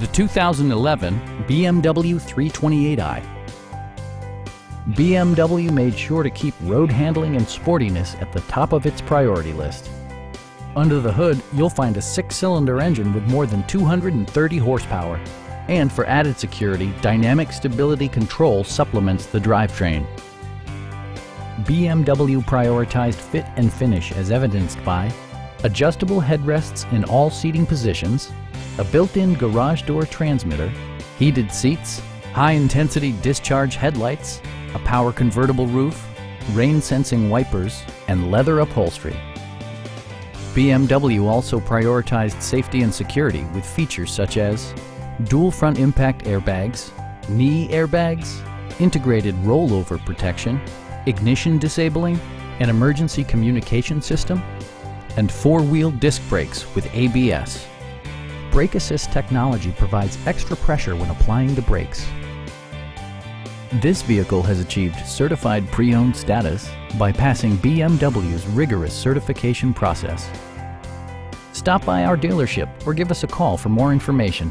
The 2011 BMW 328i. BMW made sure to keep road handling and sportiness at the top of its priority list. Under the hood, you'll find a 6-cylinder engine with more than 230 horsepower. And for added security, dynamic stability control supplements the drivetrain. BMW prioritized fit and finish as evidenced by adjustable headrests in all seating positions, a built-in garage door transmitter, heated seats, high-intensity discharge headlights, a power convertible roof, rain-sensing wipers, and leather upholstery. BMW also prioritized safety and security with features such as dual front impact airbags, knee airbags, integrated rollover protection, ignition disabling, an emergency communication system, and 4-wheel disc brakes with ABS. Brake Assist technology provides extra pressure when applying the brakes. This vehicle has achieved certified pre-owned status by passing BMW's rigorous certification process. Stop by our dealership or give us a call for more information.